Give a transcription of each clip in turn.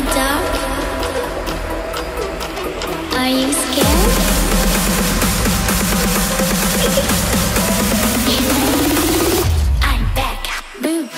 the dark? Are you scared? I'm back. Boom.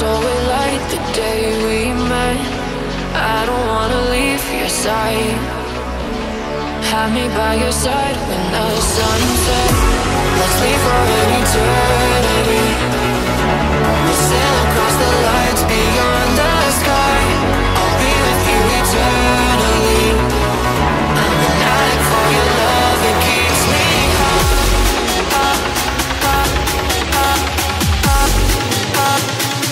so it like the day we met. I don't wanna leave your side. Have me by your side when the sun sets. Let's leave for an eternity. We'll sail across the lights beyond the sky. I'll be with you eternally. I'm an addict for your love, it keeps me when you leave.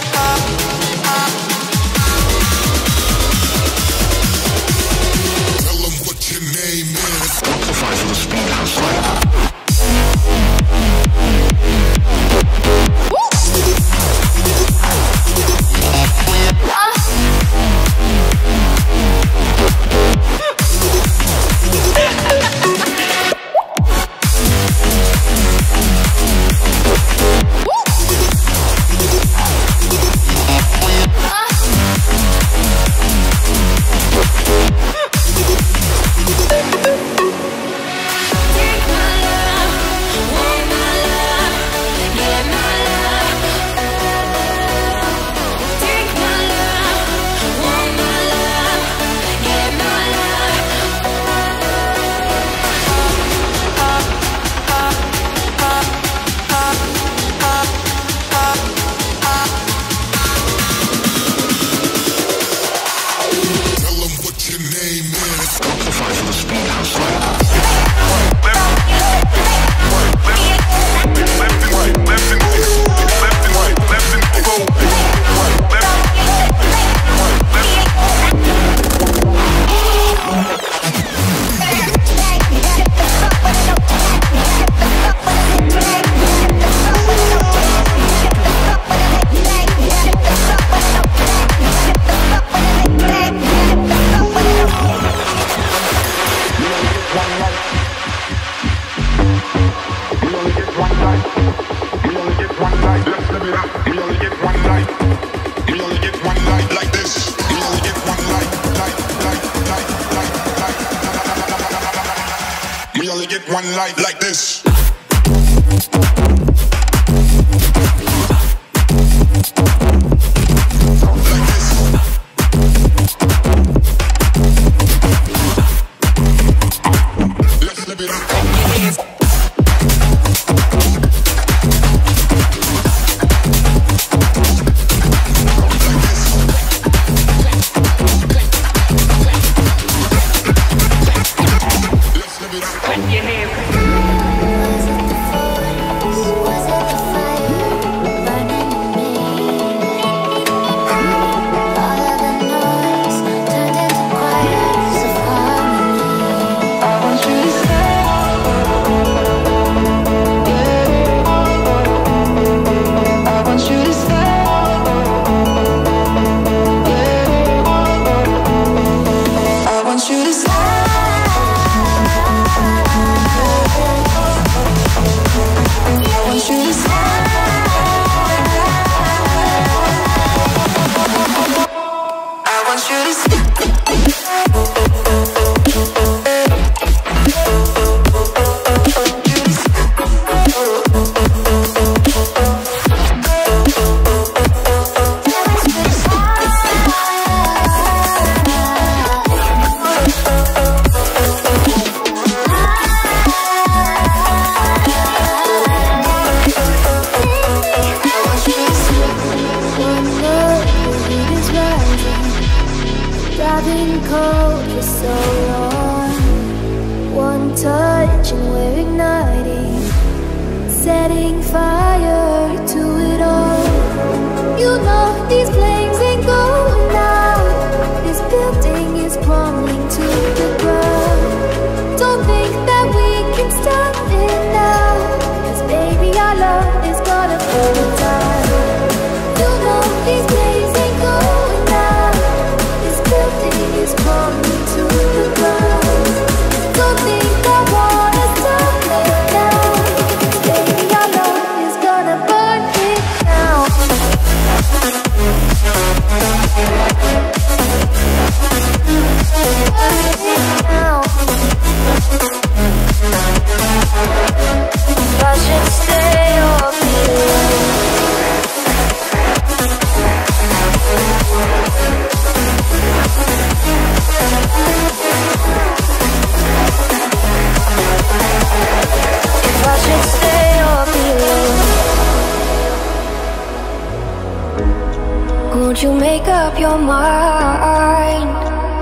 Don't you make up your mind,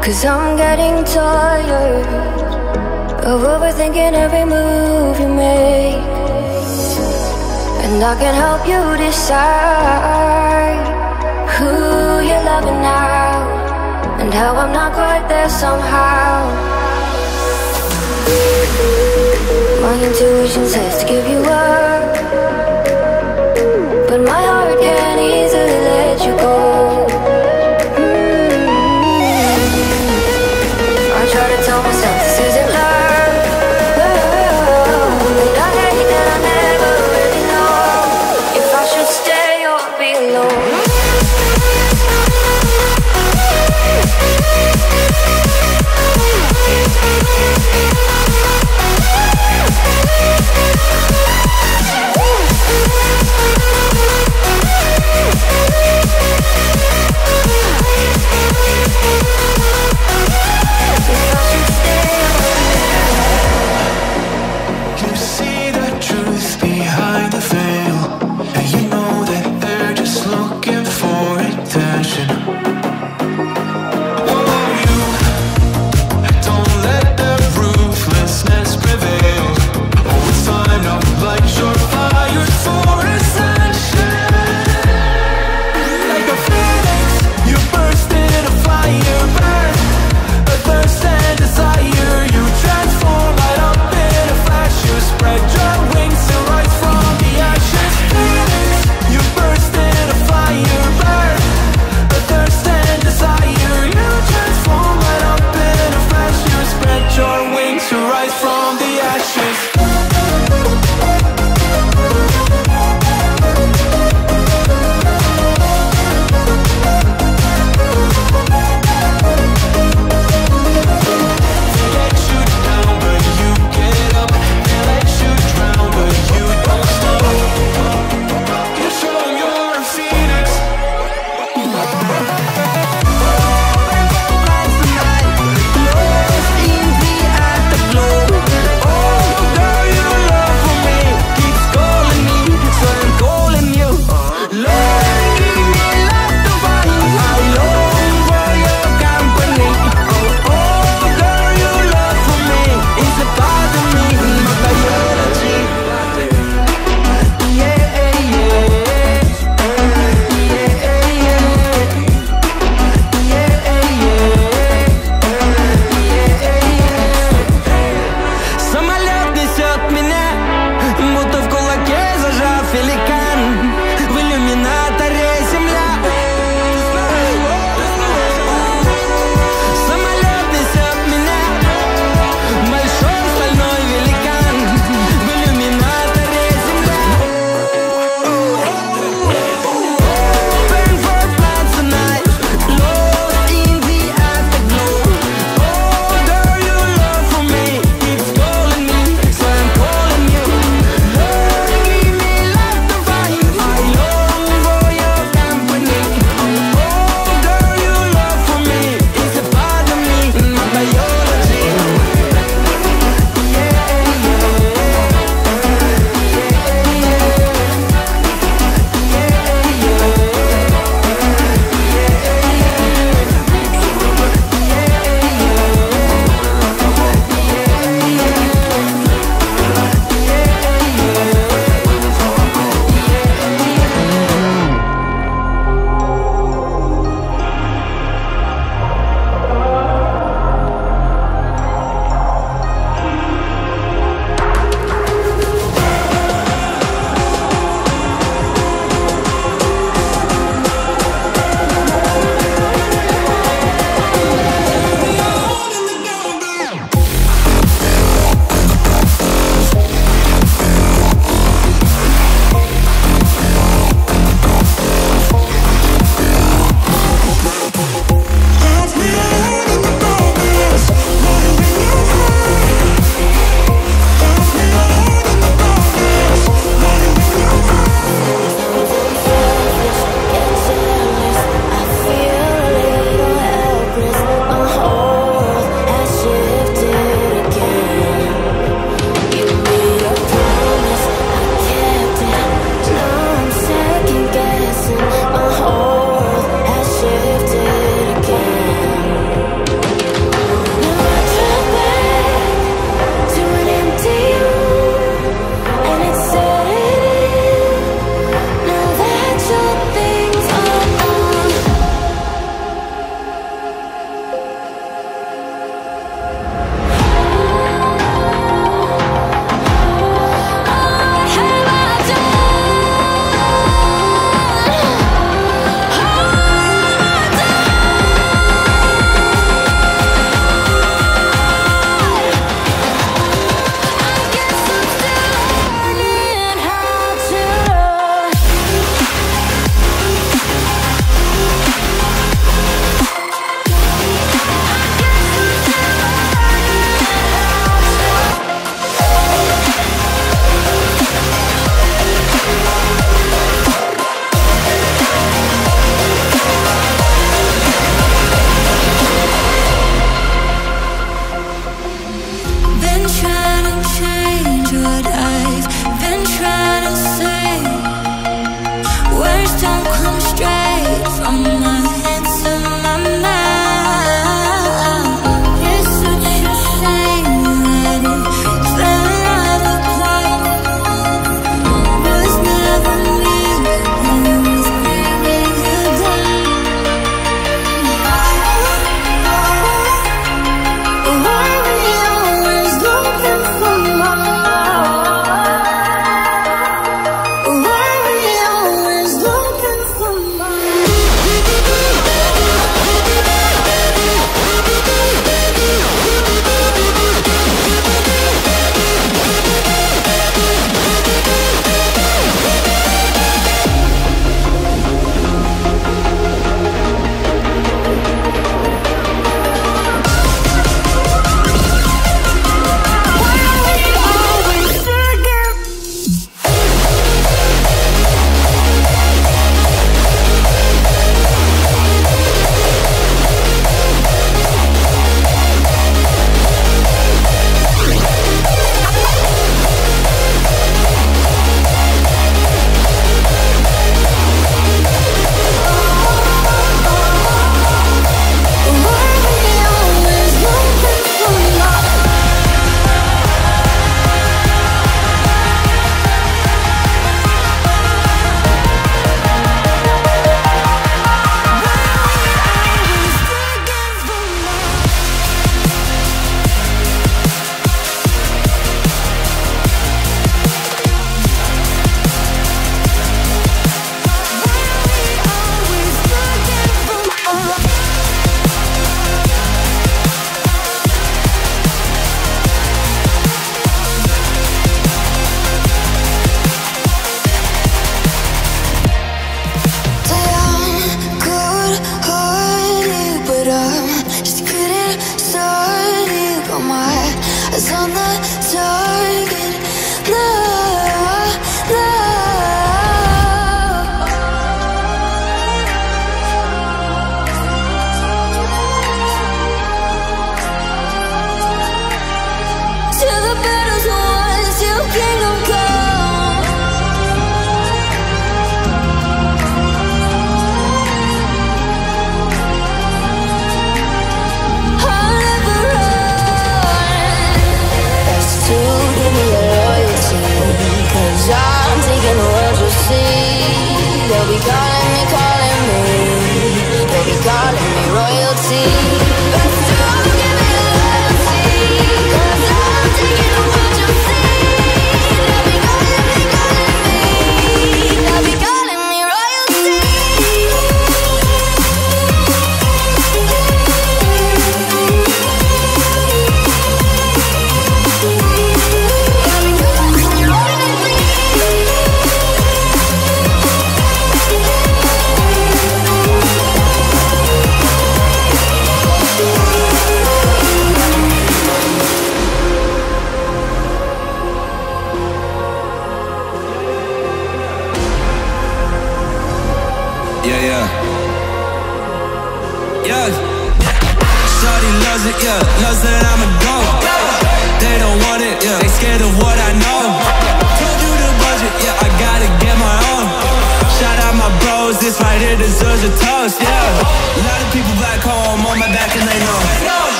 'cause I'm getting tired of overthinking every move you make. And I can help you decide who you're loving now, and how I'm not quite there somehow. My intuition says to give you up, but my heart can't easily let you go. I try to tell myself this isn't love, but I hate that I never really know if I should stay or be alone. Thursday.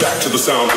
Back to the sound.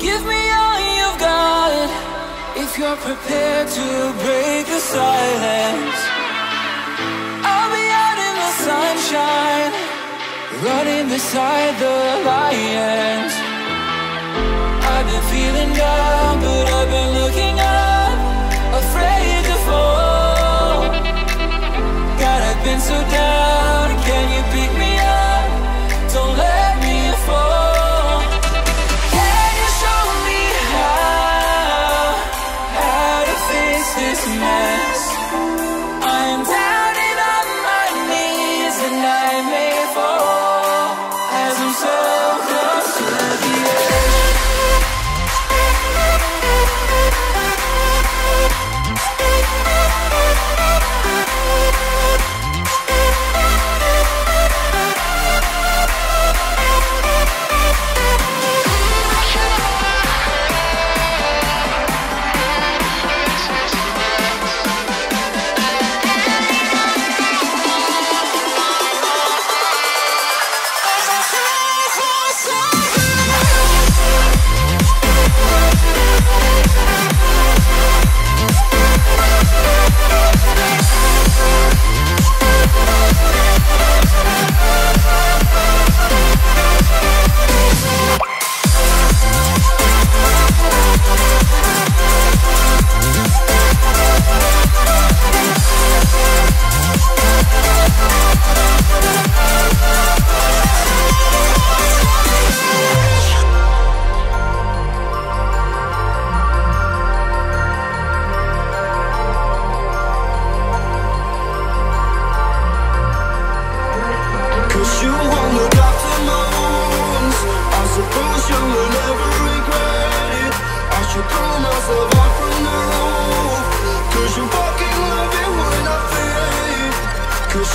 Give me all you've got if you're prepared to break the silence. I'll be out in the sunshine, running beside the lions. I've been feeling down, but I've been looking up, afraid to fall. God, I've been so down, can you pick me up? Don't let me fall. This mess, I'm down and on my knees, and I may fall as I'm so close to the edge.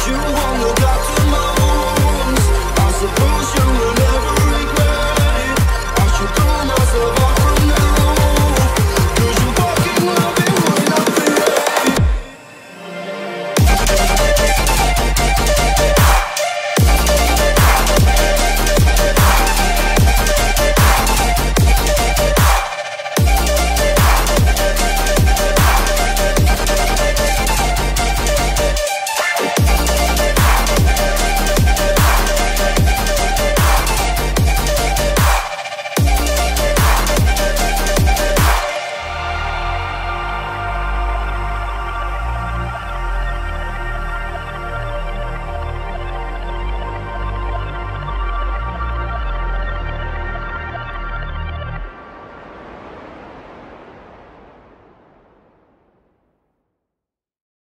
You